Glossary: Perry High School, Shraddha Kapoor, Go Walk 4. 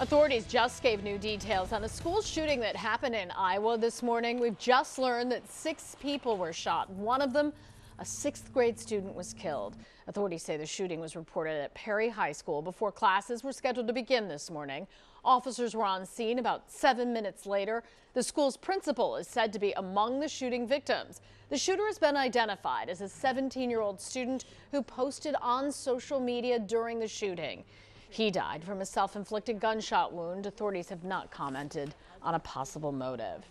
Authorities just gave new details on a school shooting that happened in Iowa this morning. We've just learned that 6 people were shot. One of them, a 6th-grade student, was killed. Authorities say the shooting was reported at Perry High School before classes were scheduled to begin this morning. Officers were on scene about 7 minutes later. The school's principal is said to be among the shooting victims. The shooter has been identified as a 17-year-old student who posted on social media during the shooting. He died from a self-inflicted gunshot wound. Authorities have not commented on a possible motive.